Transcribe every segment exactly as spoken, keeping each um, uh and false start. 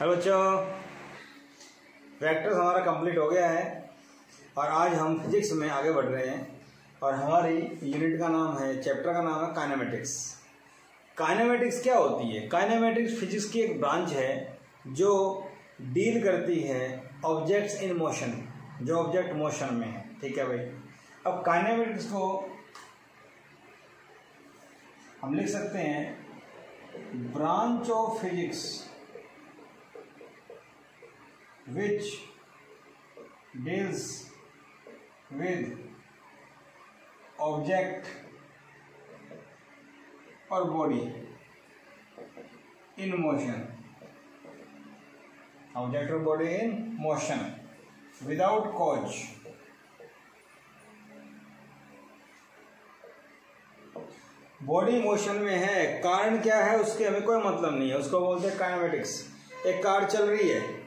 Hello बच्चों, vectors हमारा complete हो गया है और आज हम फिजिक्स में आगे बढ़ रहे हैं और हमारी यूनिट का नाम है, चैप्टर का नाम है काइनेमेटिक्स। काइनेमेटिक्स क्या होती है? काइनेमेटिक्स फिजिक्स की एक ब्रांच है जो डील करती है ऑब्जेक्ट्स इन मोशन, जो ऑब्जेक्ट मोशन में है। ठीक है भाई, अब काइनेमेटिक्स को हम लिख सकते हैं branch of physics which deals with object or body in motion, object or body in motion without cause। Body motion में है, कारण क्या है उसके हमें कोई मतलब नहीं है, उसको बोलते हैं काइनेमेटिक्स। एक कार चल रही है,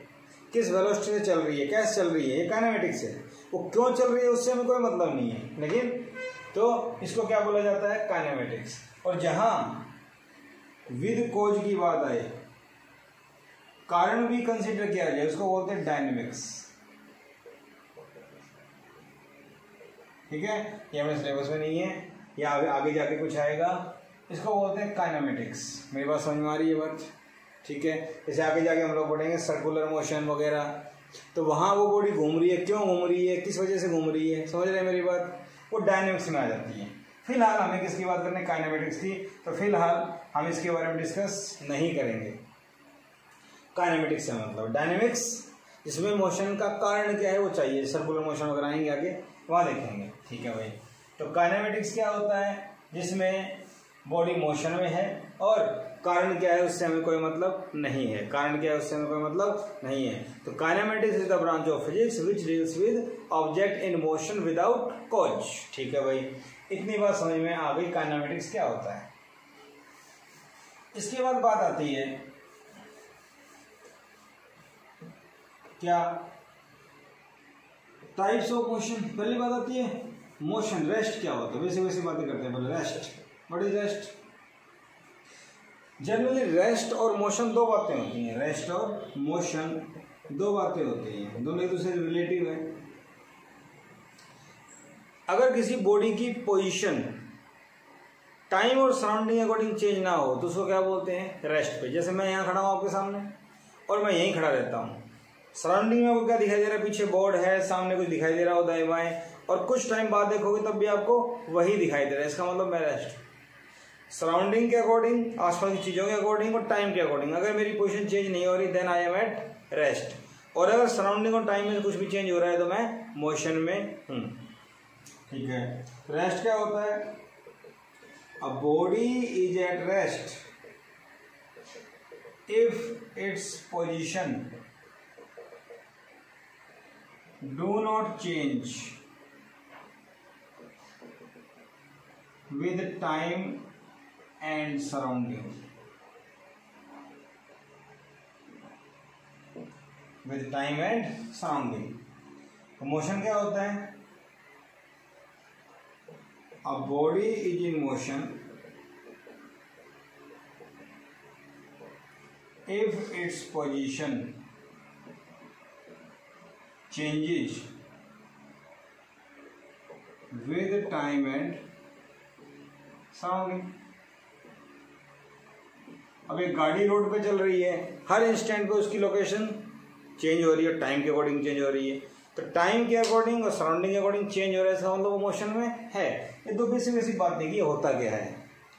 किस वेलोसिटी से चल रही है, कैसे चल रही है, ये काइनेमेटिक्स है। वो क्यों चल रही है उससे हमें कोई मतलब नहीं है, लेकिन तो इसको क्या बोला जाता है, काइनेमेटिक्स। और जहाँ विद कोज की बात आए, कारण भी कंसीडर किया जाए, उसको बोलते हैं डायनेमिक्स। ठीक है, ये हमारे सिलेबस में नहीं है, या आगे जाके कुछ आएगा, इसको बोलते हैं काइनेमेटिक्स। मेरी बात समझ में आ रही है बात? ठीक है, जैसे आगे जाके हम लोग पढ़ेंगे सर्कुलर मोशन वगैरह, तो वहाँ वो बॉडी घूम रही है, क्यों घूम रही है, किस वजह से घूम रही है, समझ रहे हैं मेरी बात, वो डायनेमिक्स में आ जाती है। फिलहाल हमें किसकी बात करनी है, काइनेमेटिक्स की। तो फिलहाल हम इसके बारे में डिस्कस नहीं करेंगे। काइनेमेटिक्स का मतलब डायनेमिक्स, जिसमें मोशन का कारण क्या है वो चाहिए, सर्कुलर मोशन वगैरह आएंगे आगे, वहाँ देखेंगे। ठीक है भाई, तो काइनेमेटिक्स क्या होता है, जिसमें बॉडी मोशन में है और कारण क्या है उससे हमें कोई मतलब नहीं है, कारण क्या है उससे हमें कोई मतलब नहीं है। तो kinematics is the branch of physics which deals with object in motion without cause. ठीक है भाई, इतनी बात समझ में आ गई काइनेमेटिक्स क्या होता है। इसके बाद बात आती है क्या, टाइप्स ऑफ मोशन। पहली बात आती है मोशन, रेस्ट क्या होता है, वैसे वैसी बातें करते हैं पहले। Rest, what is rest? Generally rest और मोशन दो बातें होती हैं, रेस्ट और मोशन दो बातें होती हैं, दोनों एक दूसरे रिलेटिव है। अगर किसी बॉडी की पोजीशन टाइम और सराउंडिंग अकॉर्डिंग चेंज ना हो तो उसको क्या बोलते हैं, रेस्ट पे। जैसे मैं यहाँ खड़ा हूँ आपके सामने और मैं यहीं खड़ा रहता हूँ, सराउंडिंग में आपको क्या दिखाई दे रहा है, पीछे बोर्ड है, सामने कुछ दिखाई दे रहा हो दाएं बाएं, और कुछ टाइम बाद देखोगे तब भी आपको वही दिखाई दे रहा है, इसका मतलब मैं रेस्ट। सराउंडिंग के अकॉर्डिंग, आसपास की चीज़ों के अकॉर्डिंग और टाइम के अकॉर्डिंग अगर मेरी पोजीशन चेंज नहीं हो रही, then I am at rest. और अगर सराउंडिंग और टाइम में कुछ भी चेंज हो रहा है तो मैं मोशन में हूँ। ठीक है, रेस्ट क्या होता है, a body is at rest if its position do not change with time and surrounding, with time and surrounding. Motion क्या होता है, a body is in motion if its position changes with time and surrounding. अब एक गाड़ी road पे चल रही है, हर इंस्टेंट पे उसकी लोकेशन चेंज हो रही है, टाइम के अकॉर्डिंग चेंज हो रही है, तो टाइम के अकॉर्डिंग और सराउंडिंग के अकॉर्डिंग चेंज हो रहा है, इसका मतलब वो मोशन में है। ये दो बेसिक बेसिक बात नहीं कि होता क्या है।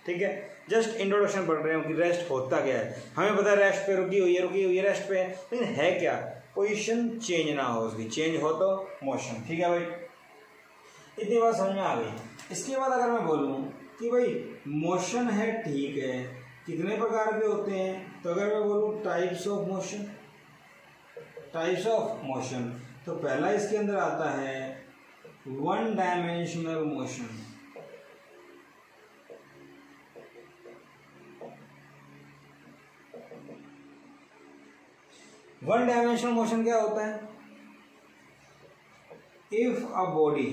ठीक है, जस्ट इंट्रोडक्शन पढ़ रहे हैं कि रेस्ट होता क्या है। हमें पता है रेस्ट पे रुकी हुई है, रुकी हुई है रेस्ट पे, लेकिन है क्या, पोजिशन चेंज ना हो उसकी, चेंज हो तो मोशन। ठीक है भाई, इतनी बात समझ में आ गई। इसके बाद अगर मैं बोलूँ कि भाई मोशन है, ठीक है, कितने प्रकार के होते हैं, तो अगर मैं बोलूँ types of motion, types of motion, तो पहला इसके अंदर आता है one dimensional motion. One dimensional motion क्या होता है, if a body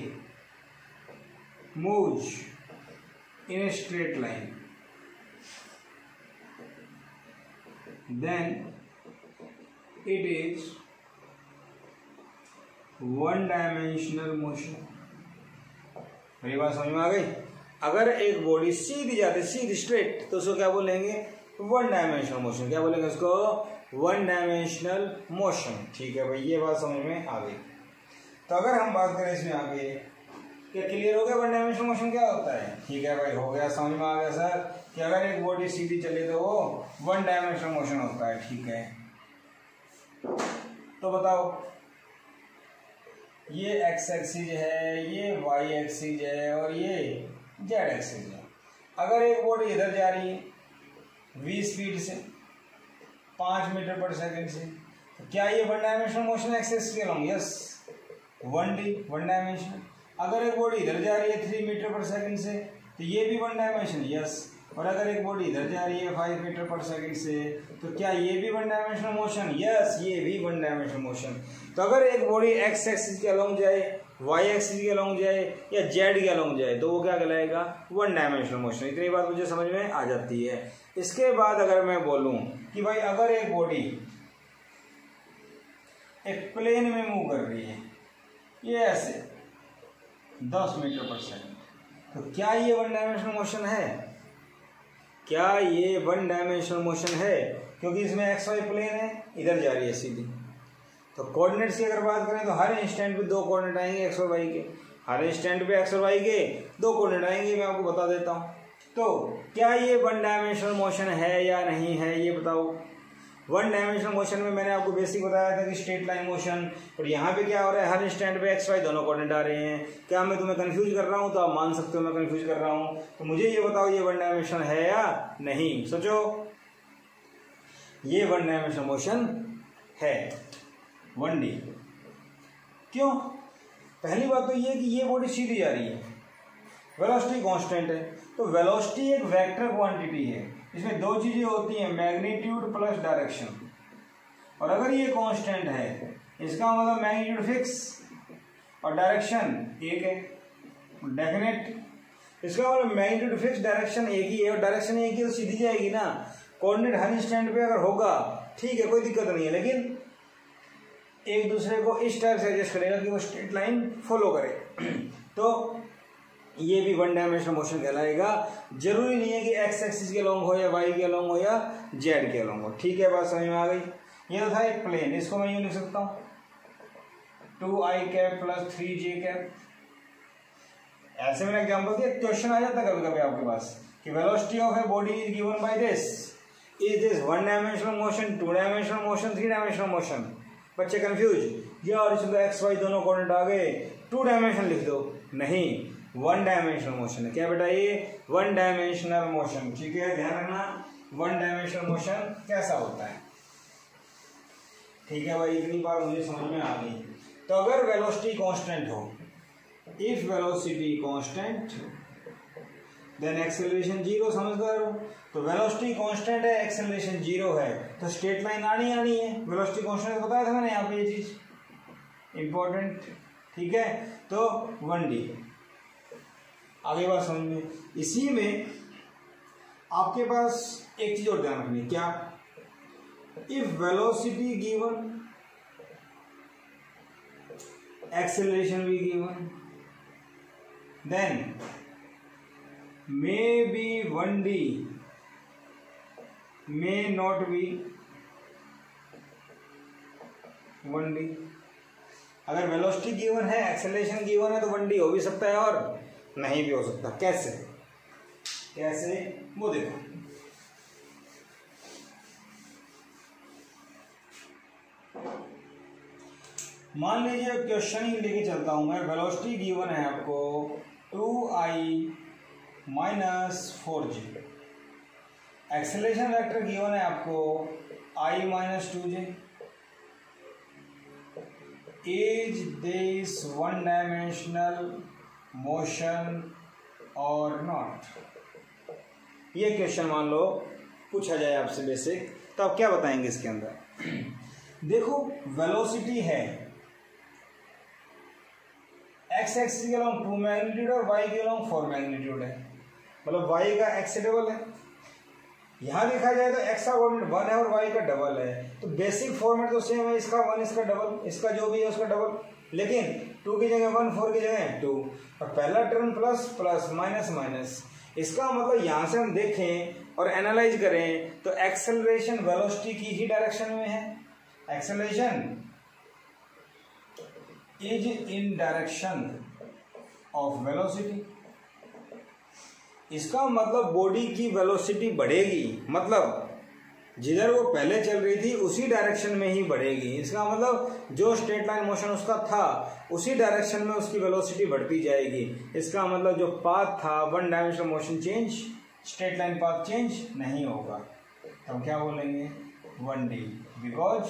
moves in a straight line then it is one dimensional motion. मेरी बात समझ में आ गई। अगर एक बॉडी सीधी जाती सीधी स्ट्रेट तो उसको क्या बोलेंगे, वन डायमेंशनल मोशन। क्या बोलेंगे उसको, वन डायमेंशनल मोशन। ठीक है भाई, ये बात समझ में आ गई। तो अगर हम बात करें इसमें आगे, क्या क्लियर हो गया वन डायमेंशनल मोशन क्या होता है? ठीक है भाई, हो गया, समझ में आ गया सर कि अगर एक बॉडी सीधी चले तो वो वन डायमेंशनल मोशन होता है। ठीक है, तो बताओ ये एक्स एक्सिस है, ये वाई एक्सिस है और ये जेड एक्सिस है। अगर एक बॉडी इधर जा रही है वी स्पीड से पाँच मीटर पर सेकंड से, तो क्या ये वन डायमेंशनल मोशन एक्सेस के along? Yes, one D one dimension. अगर एक बॉडी इधर जा रही है थ्री मीटर पर सेकंड से, तो ये भी वन डायमेंशन। यस, और अगर एक बॉडी इधर जा रही है फाइव मीटर पर सेकंड से, तो क्या ये भी वन डायमेंशनल मोशन? यस, ये भी वन डायमेंशनल मोशन। तो अगर एक बॉडी एक्स एक्सिस के अलोंग जाए, वाई एक्सिस के अलोंग जाए या जेड के अलोंग जाए, तो वो क्या कहलाएगा, वन डायमेंशनल मोशन। इतनी बात मुझे समझ में आ जाती है। इसके बाद अगर मैं बोलूँ कि भाई अगर एक बॉडी एक प्लेन में मूव कर रही है, ये ऐसे दस मीटर पर सेकेंड, तो क्या ये वन डायमेंशनल मोशन है? क्या ये वन डायमेंशनल मोशन है? क्योंकि इसमें एक्स वाई प्लेन है, इधर जा रही है सीधी। तो कोऑर्डिनेट्स की अगर बात करें तो हर इंस्टेंट पे दो कोऑर्डिनेट आएंगे एक्स और वाई के, हर इंस्टेंट पे एक्स और वाई के दो कोऑर्डिनेट आएंगे, मैं आपको बता देता हूँ। तो क्या ये वन डायमेंशनल मोशन है या नहीं है, ये बताओ। वन डायमेंशनल मोशन में मैंने आपको बेसिक बताया था कि स्ट्रेट लाइन मोशन, और यहाँ पे क्या हो रहा है, हर स्टैंड पे एक्स वाई दोनों कोऑर्डिनेट आ रहे हैं। क्या मैं तुम्हें कंफ्यूज कर रहा हूँ? तो आप मान सकते हो मैं कंफ्यूज कर रहा हूँ। तो मुझे ये बताओ ये वन डायमेंशनल है या नहीं। सोचो, ये वन डायमेंशनल मोशन है, वन डी। क्यों? पहली बात तो ये कि ये बॉडी सीधी जा रही है, वेलोसिटी कॉन्स्टेंट है। तो वेलोसिटी एक वेक्टर क्वांटिटी है, इसमें दो चीज़ें होती हैं, मैग्नीट्यूड प्लस डायरेक्शन। और अगर ये कांस्टेंट है, इसका मतलब मैग्नीट्यूड फिक्स और डायरेक्शन एक है, डेफिनेट। इसका मतलब मैग्नीट्यूड फिक्स, डायरेक्शन एक ही है, और डायरेक्शन एक ही है तो सीधी जाएगी ना। कोऑर्डिनेट हर स्टैंड पे अगर होगा ठीक है, कोई दिक्कत नहीं है, लेकिन एक दूसरे को इस टाइप से एडजस्ट करेगा कि वो स्ट्रेट लाइन फॉलो करे। तो ये भी वन डायमेंशनल मोशन कहलाएगा। जरूरी नहीं है कि एक्स एक्सिस के अलोंग हो या वाई के अलोंग हो या जेड के अलोंग हो। ठीक है, बात समझ में आ गई। ये तो था एक प्लेन, इसको मैं यूँ लिख सकता हूँ, टू आई cap plus three J cap. ऐसे मैंने एग्जाम्पल दिया, क्वेश्चन आ जाता है कभी कभी आपके पास कि velocity of a body is given by this, is this one dimensional motion, two dimensional motion, three dimensional motion. बच्चे कन्फ्यूज, या और इसमें एक्स वाई दोनों कोऑर्डिनेट आ गए, टू डायमेंशन लिख दो। नहीं, वन डायमेंशनल मोशन है। क्या बेटा, ये वन डायमेंशनल मोशन। ठीक है, ध्यान रखना वन डायमेंशनल मोशन कैसा होता है। ठीक है भाई, इतनी बार मुझे समझ में आ गई। तो अगर वेलोसिटी कांस्टेंट हो, if velocity constant then acceleration zero, समझदार हो। तो वेलोसिटी कांस्टेंट है, एक्सेलरेशन जीरो है, तो स्ट्रेट लाइन आनी आनी है। वेलोसिटी कांस्टेंट बताया था मैंने, यहाँ पे ये चीज इंपॉर्टेंट। ठीक है, तो वन डी आगे बात समझ में। इसी में आपके पास एक चीज और ध्यान रखनी, क्या, इफ वेलोसिटी गिवन, एक्सेलरेशन भी given, then may be one D, may not be one D. अगर वेलोसिटी गिवन है, एक्सेलरेशन गिवन है, तो वन डी हो भी सकता है और नहीं भी हो सकता। कैसे कैसे वो देखो, मान लीजिए क्वेश्चन ही लेके चलता हूं मैं, वेलोसिटी गिवन है आपको two I minus four J, acceleration vector given है आपको I minus two J. Is this one dimensional motion और नॉट? ये क्वेश्चन मान लो पूछा जाए आपसे बेसिक, तो आप क्या बताएंगे इसके अंदर? देखो, वेलोसिटी है, एक्स एक्सिस के अलोंग टू मैग्नीट्यूड और वाई के अलोंग फोर मैग्नीट्यूड है, मतलब वाई का एक्सेडेबल है, यहाँ देखा जाए तो एक्स का कोऑर्डिनेट वन है और वाई का डबल है, तो बेसिक फॉर्मेट तो सेम है, इसका वन इसका डबल, इसका जो भी है उसका डबल, लेकिन टू की जगह वन, फोर की जगह टू, और पहला term plus plus minus minus. इसका मतलब यहाँ से हम देखें और एनालाइज करें तो एक्सेलरेशन वेलोसिटी की ही डायरेक्शन में है। Acceleration is in direction of velocity, इसका मतलब बॉडी की वेलोसिटी बढ़ेगी, मतलब जिधर वो पहले चल रही थी उसी डायरेक्शन में ही बढ़ेगी। इसका मतलब जो स्ट्रेट लाइन मोशन उसका था उसी डायरेक्शन में उसकी वेलोसिटी बढ़ती जाएगी। इसका मतलब जो पाथ था one dimensional motion change, straight line path change नहीं होगा, तो हम क्या बोलेंगे one D, because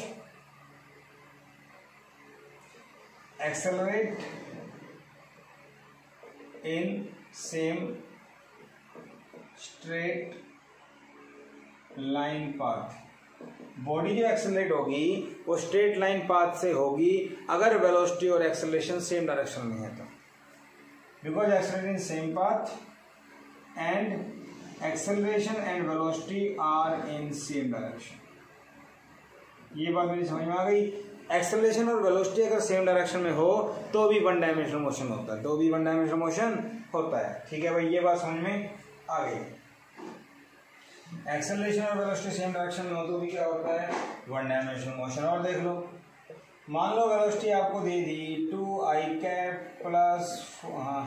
accelerate in same straight line path. Body जो एक्सेलरेट होगी वो स्ट्रेट लाइन पाथ से होगी अगर वेलोसिटी और एक्सेलरेशन सेम डायरेक्शन में है तो, because acceleration same path and acceleration and velocity are in same direction. ये बात मेरी समझ में आ गई। एक्सेलरेशन और वेलोसिटी अगर सेम डायरेक्शन में हो तो भी वन डायमेंशनल मोशन होता है, तो भी वन डायमेंशनल मोशन होता है। ठीक है भाई, ये बात समझ में आ गई। एक्सेलरेशन और वेलोसिटी सेम डायरेक्शन में हो तो भी क्या होता है वन डायमेंशनल मोशन। और देख लो, मान लो वेलोसिटी आपको दे दी टू आई कैप प्लस हाँ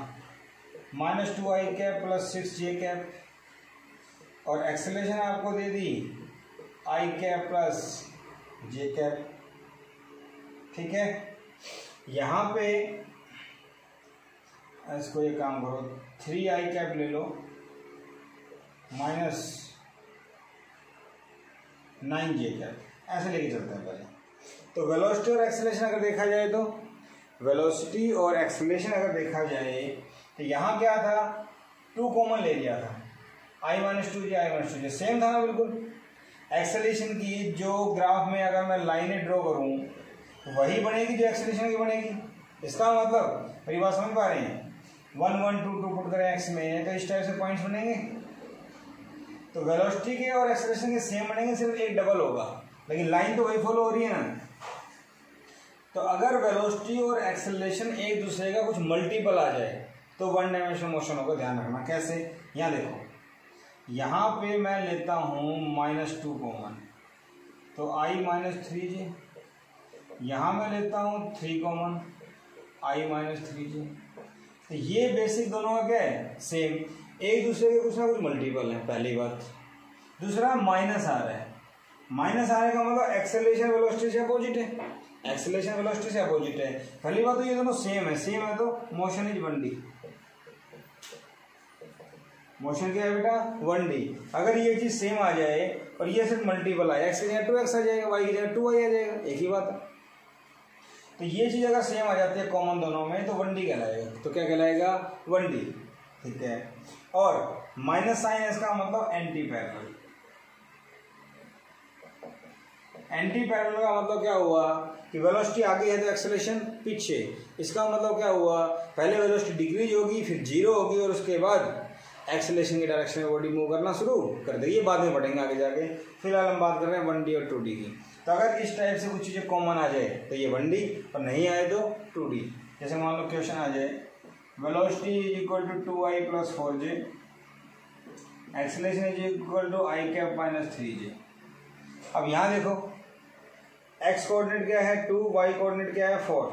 माइनस टू आई cap plus six J cap, और एक्सेलरेशन आपको दे दी I cap plus J cap. ठीक है, यहाँ पे इसको ये काम करो, थ्री आई कैप ले लो माइनस नाइन जे कैप, ऐसे लेके चलते हैं पहले। तो वेलोसिटी और एक्सेलरेशन अगर देखा जाए तो वेलोसिटी और एक्सेलरेशन अगर देखा जाए तो यहाँ क्या था, टू कॉमन ले लिया था, I minus two J I minus two J same था ना बिल्कुल। एक्सेलरेशन की जो ग्राफ में अगर मैं लाइनें ड्रॉ करूँ वही बनेगी जो एक्सेलरेशन की बनेगी। इसका मतलब मेरी बात समझ पा रहे हैं, one one two two put करें एक्स में तो इस टाइप से पॉइंट्स बनेंगे। तो वेलोसिटी के और एक्सेलरेशन के सेम बनेंगे, सिर्फ एक डबल होगा, लेकिन लाइन तो वही फॉलो हो रही है ना। तो अगर वेलोसिटी और एक्सेलरेशन एक दूसरे का कुछ मल्टीपल आ जाए तो वन डायमेंशनल मोशन होगा, ध्यान रखना। कैसे, यहाँ देखो, यहाँ पे मैं लेता हूँ माइनस टू कॉमन तो आई माइनस थ्री जे, यहाँ मैं लेता हूँ three common I minus three J. तो ये बेसिक दोनों का क्या है, सेम, एक दूसरे के कुछ ना कुछ मल्टीपल है। पहली बात, दूसरा माइनस आ रहा है, माइनस आने का मतलब एक्सेलरेशन वेलोसिटी से अपोजिट है, एक्सेलरेशन वेलोसिटी से अपोजिट है। पहली बात तो ये दोनों सेम है, सेम है तो motion is one D, motion क्या है बेटा वन डी। अगर ये चीज सेम आ जाए और ये सिर्फ मल्टीपल आए, एक्स की जगह टू एक्स आ जाएगा, वाई की जगह टू वाई आ जाएगा, एक ही बात है। तो ये चीज अगर सेम आ जाती है कॉमन दोनों में तो वन डी कहलाएगा, तो क्या कहलाएगा वन डी। ठीक है, और माइनस साइन इसका मतलब एंटी पैरेलल, एंटी पैरेलल का मतलब क्या हुआ कि वेलोसिटी आगे है तो एक्सेलरेशन पीछे। इसका मतलब क्या हुआ, पहले वेलोसिटी डिक्रीज होगी फिर जीरो होगी और उसके बाद एक्सेलरेशन की डायरेक्शन में बॉडी मूव करना शुरू कर देगी। ये बाद में बढ़ेंगे आगे जाके, फिलहाल हम बात कर रहे हैं वन डी और टू डी की। तो अगर इस टाइप से कुछ चीज़ें कॉमन आ जाए तो ये वन डी और नहीं आए तो टू डी। जैसे मान लो क्वेश्चन आ जाए velocity is equal to two i plus four J, acceleration is equal to I cap minus three j. अब यहाँ देखो एक्स कोऑर्डिनेट क्या है टू, वाई कोऑर्डिनेट क्या है फोर,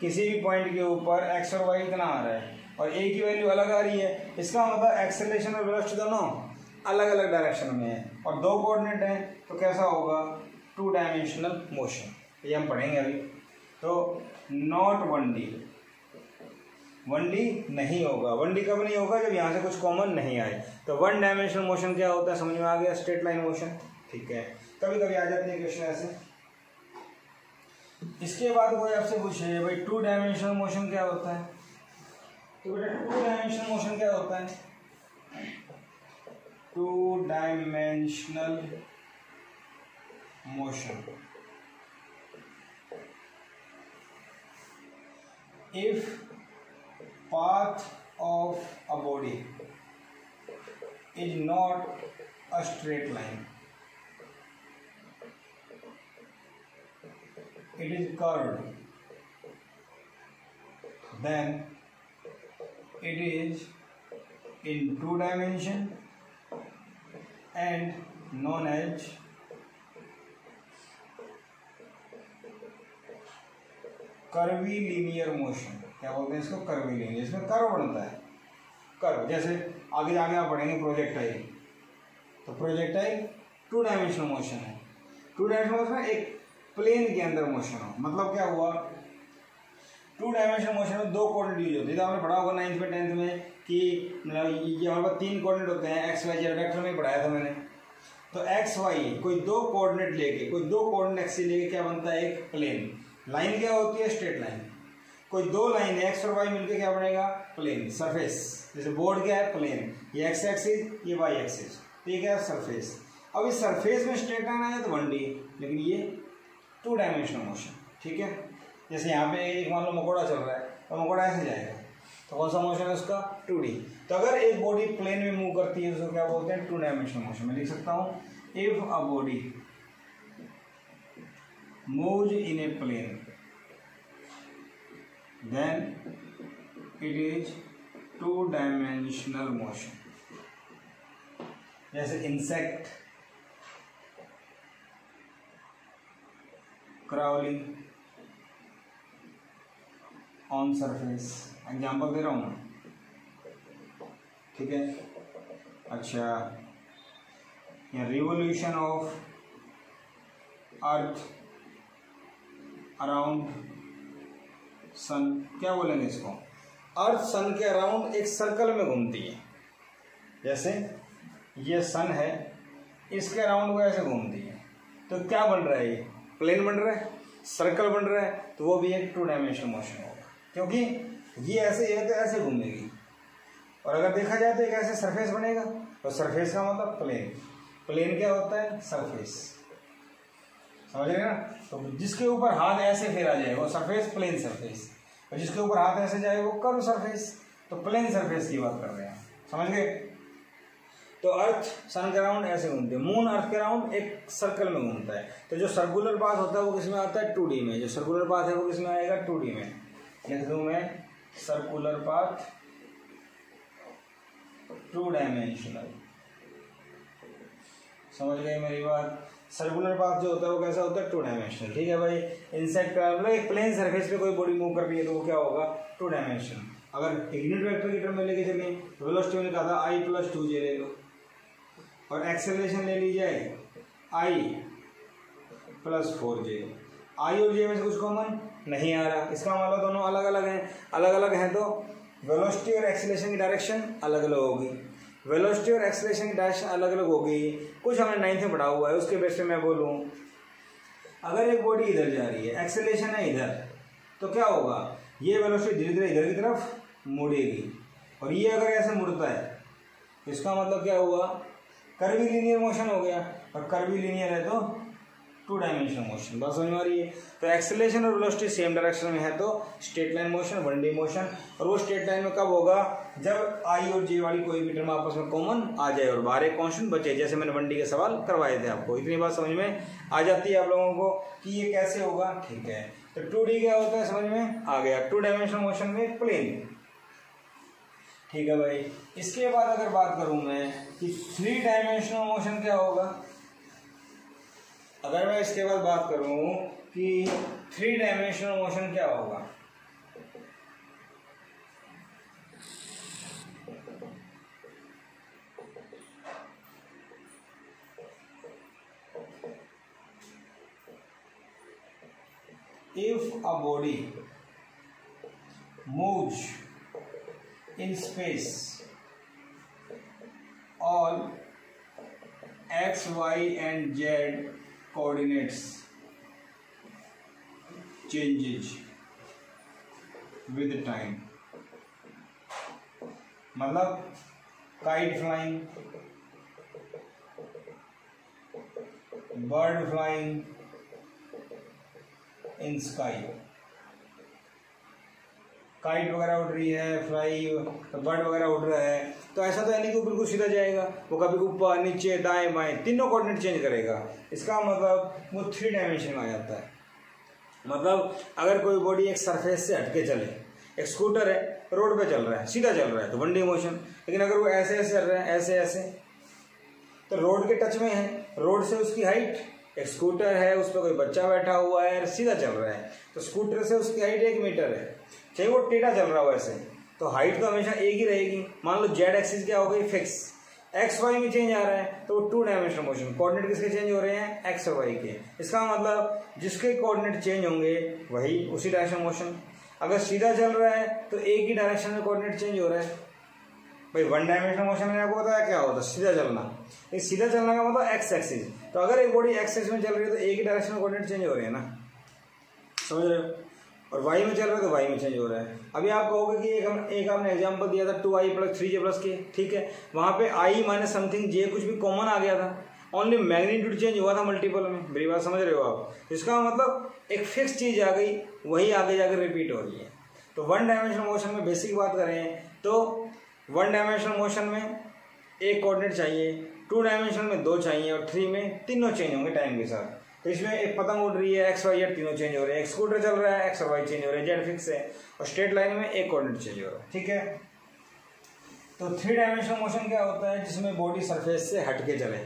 किसी भी पॉइंट के ऊपर एक्स और वाई इतना आ रहा है और ए की वैल्यू अलग आ रही है। इसका मतलब एक्सेलरेशन और वेलोसिटी दोनों अलग अलग डायरेक्शन में है और दो कोऑर्डिनेट हैं तो कैसा होगा टू डायमेंशनल मोशन। ये हम पढ़ेंगे अभी। तो not one D, one D नहीं होगा। वन डी कब नहीं होगा, जब यहाँ से कुछ कॉमन नहीं आए। तो वन डायमेंशनल मोशन क्या होता है समझ में आ गया, स्ट्रेट लाइन मोशन। ठीक है, कभी कभी आ जाते हैं क्वेश्चन ऐसे। इसके बाद कोई आपसे पूछे भाई टू डायमेंशनल मोशन क्या होता है, तो बेटा टू डायमेंशनल मोशन क्या होता है, two dimensional motion if path of a body is not a straight line. It is curved. Then it is in two dimension and known as curvilinear motion. क्या बोलते हैं इसको? कर्वीलिनियर। इसमें curve बनता है, कर्व। जैसे आगे आगे आप पढ़ेंगे प्रोजेक्टाइल, तो प्रोजेक्टाइल टू डायमेंशनल मोशन है। टू डायमेंशनल मोशन एक प्लेन के अंदर मोशन हो, मतलब क्या हुआ, टू डायमेंशनल मोशन में दो कोऑर्डिनेट यूज होते हैं। जैसे आपने पढ़ा होगा नाइन्थ में टेंथ में कि ये हमारे पास तीन कोऑर्डिनेट होते हैं, एक्स वाई जेड। वेक्टर में पढ़ाया था मैंने, तो एक्स वाई कोई दो कोऑर्डिनेट लेके कोई दो कोऑर्डिनेट एक्स लेके क्या बनता है, एक प्लेन। लाइन क्या होती है? Straight line. कोई दो लाइन एक्स और वाई मिलके क्या बनेगा, प्लेन, सरफेस। जैसे बोर्ड क्या है, प्लेन, ये एक्स एक्सिस, ये वाई एक्सिस, ठीक है, सरफेस। अब इस सरफेस में स्ट्रेट लाइन आया तो वन डी, लेकिन ये टू डायमेंशनल मोशन, ठीक है। जैसे यहाँ पे एक मान लो मकोड़ा चल रहा है, तो मकोड़ा ऐसे जाएगा, तो कौन सा मोशन है उसका, टू डी। तो अगर एक बॉडी प्लेन में मूव करती है तो क्या बोलते हैं, टू डायमेंशनल मोशन। मैं लिख सकता हूँ, if a body moves in a plane then it is two dimensional motion. जैसे insect crawling on surface, example दे रहा हूँ मैं, ठीक है। अच्छा, या revolution of earth around sun. क्या बोलेंगे इसको, अर्थ सन के अराउंड एक सर्कल में घूमती है। जैसे ये सन है, इसके अराउंड वो ऐसे घूमती है, तो क्या बन रहा है, ये प्लेन बन रहा है, सर्कल बन रहा है, तो वो भी एक टू डायमेंशनल मोशन होगा, क्योंकि ये ऐसे है तो ऐसे घूमेगी। और अगर देखा जाए तो एक ऐसे सरफेस बनेगा, तो सरफेस का मतलब प्लेन। प्लेन क्या होता है, सरफेस, समझ रहे ना। तो जिसके ऊपर हाथ ऐसे फेरा जाए वो सरफेस, प्लेन सरफेस, और जिसके ऊपर हाथ ऐसे जाए वो कर्व सरफेस। तो प्लेन सरफेस की बात कर रहे हैं, समझ गए। तो अर्थ सन के राउंड ऐसे घूमते हैं, मून अर्थ के राउंड एक सर्कल में घूमता है। तो जो सर्कुलर पाथ होता है वो किस में आता है, टू डी में। जो सर्कुलर पाथ है वो किस में आएगा, टू डी में। लिख दूं मैं, सर्कुलर पाथ टू डायमेंशनल, समझ गए मेरी बात। सर्कुलर पाथ जो होता है वो कैसा होता है, टू डायमेंशनल, ठीक है भाई। इंसेक्ट एक प्लेन सरफेस पे कोई बॉडी मूव कर रही है तो वो क्या होगा, टू डायमेंशनल। अगर यूनिट वेक्टर की टर्म में लेके चले, वेलोसिटी मैंने कहा था आई प्लस टू जे ले लो, और एक्सेलरेशन ले ली जाए आई प्लस फोर जे। आई और जे में से कुछ कॉमन नहीं आ रहा, इसका मतलब दोनों अलग अलग हैं। अलग अलग हैं तो वेलोसिटी और एक्सेलरेशन की डायरेक्शन अलग अलग होगी, वेलोसिटी और एक्सेलरेशन की डायरेक्शन अलग अलग होगी। कुछ हमने नाइन्थ में पढ़ा हुआ है, उसके बेस पे मैं बोलूँ, अगर एक बॉडी इधर जा रही है, एक्सेलरेशन है इधर, तो क्या होगा, ये वेलोसिटी धीरे धीरे इधर की तरफ मुड़ेगी। और ये अगर ऐसे मुड़ता है, इसका मतलब क्या हुआ, कर्वीलिनियर मोशन हो गया। और कर्वीलिनियर है तो टू डायमेंशनल मोशन, बात समझ में आ रही है। तो एक्सेलरेशन और वेलोसिटी सेम डायरेक्शन में है तो straight line motion, one D motion. और वो स्ट्रेट लाइन में कब होगा, जब आई और जे वाली कोई भी टर्म आपस में कॉमन आ जाए और बाहर एक कॉन्स्टेंट बचे। जैसे मैंने वन डी के सवाल करवाए थे आपको, इतनी बात समझ में आ जाती है आप लोगों को कि ये कैसे होगा, ठीक है। तो टू डी क्या होता है, समझ में आ गया, टू डायमेंशनल मोशन में प्लेन, ठीक है भाई। इसके बाद अगर बात करूँ मैं कि थ्री डायमेंशनल मोशन क्या होगा, अगर मैं इसके बाद बात करूं कि थ्री डायमेंशनल मोशन क्या होगा, if a body moves in space all X Y and Z coordinates changes with time, मतलब kite flying, bird flying in sky, kite वगैरह उड़ रही है, फ्लाई बर्ड वगैरह उड़ रहा है, तो ऐसा तो यानी कि बिल्कुल सीधा जाएगा, वो कभी ऊपर नीचे दाएं बाएं तीनों कोऑर्डिनेट चेंज करेगा। इसका मतलब वो थ्री डायमेंशन में आ जाता है। मतलब अगर कोई बॉडी एक सरफेस से हटके चले, एक स्कूटर है रोड पे चल रहा है, सीधा चल रहा है तो वन डी मोशन, लेकिन अगर वो ऐसे ऐसे चल रहा है, ऐसे ऐसे, तो रोड के टच में है, रोड से उसकी हाइट, एक स्कूटर है उस पर कोई बच्चा बैठा हुआ है सीधा चल रहा है तो स्कूटर से उसकी हाइट एक मीटर है, चाहे वो टेढ़ा चल रहा हो ऐसे, तो हाइट तो हमेशा एक ही रहेगी। मान लो जेड एक्सिस क्या हो गई फिक्स, एक्स वाई में चेंज आ रहा है तो वो टू डायमेंशनल मोशन, कोऑर्डिनेट किसके चेंज हो रहे हैं एक्स और वाई के। इसका मतलब जिसके कोऑर्डिनेट चेंज होंगे वही उसी डायरेक्शन मोशन। अगर सीधा चल रहा है तो एक ही डायरेक्शन में कोऑर्डिनेट चेंज हो रहा है। भाई वन डायमेंशनल मोशन में आपको बताया क्या होता है सीधा चलना, ये सीधा चलने का मतलब एक्स एक्सिस, तो अगर एक बॉडी एक्स एक्सिस में चल रही है तो एक ही डायरेक्शन में कोऑर्डिनेट चेंज हो रहे हैं ना, समझ रहे हो, और वाई में चल रहा है तो वाई में चेंज हो रहा है। अभी आप कहोगे कि एक हम एक आपने एग्जाम्पल दिया था two i plus three j plus k, ठीक है, वहाँ पे आई माइनस समथिंग जे कुछ भी कॉमन आ गया था, ओनली मैग्नीट्यूड चेंज हुआ था मल्टीपल में, मेरी बात समझ रहे हो आप। इसका मतलब एक फिक्स चीज़ आ गई वही आगे जाकर रिपीट हो रही है। तो वन डायमेंशनल मोशन में बेसिक बात करें तो वन डायमेंशनल मोशन में एक कोऑर्डिनेट चाहिए, टू डायमेंशनल में दो चाहिए और थ्री में तीनों चेंज होंगे टाइम के साथ। तो इसमें एक पतंग उड़ रही है एक्स वाई जेड तीनों चेंज हो रहे हैं, एक स्कूटर चल रहा है एक्स और वाई चेंज हो रहे हैं, जेड फिक्स है, और स्ट्रेट लाइन में एक कोऑर्डिनेट चेंज हो रहा है, ठीक है। तो थ्री डायमेंशनल मोशन क्या होता है जिसमें बॉडी सरफेस से हट के चले,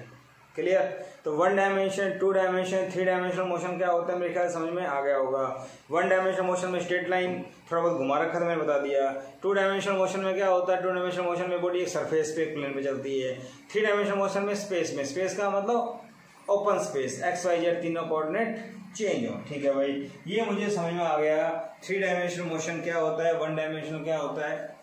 क्लियर। तो one dimension, two dimension, three dimensional motion क्या होता है मेरे ख्याल समझ में आ गया होगा। वन डायमेंशनल मोशन में स्ट्रेट लाइन थोड़ा बहुत घुमा रखा था मैंने बता दिया। टू डायमेंशनल मोशन में क्या होता है, टू डायमेंशनल मोशन में बॉडी एक सरफेस पे, एक प्लेन पे चलती है। थ्री डायमेंशनल मोशन में स्पेस में, स्पेस का मतलब open space, X Y Z तीनों कोऑर्डिनेट चेंज हो, ठीक है भाई। ये मुझे समझ में आ गया थ्री डायमेंशनल मोशन क्या होता है, वन डायमेंशनल क्या होता है,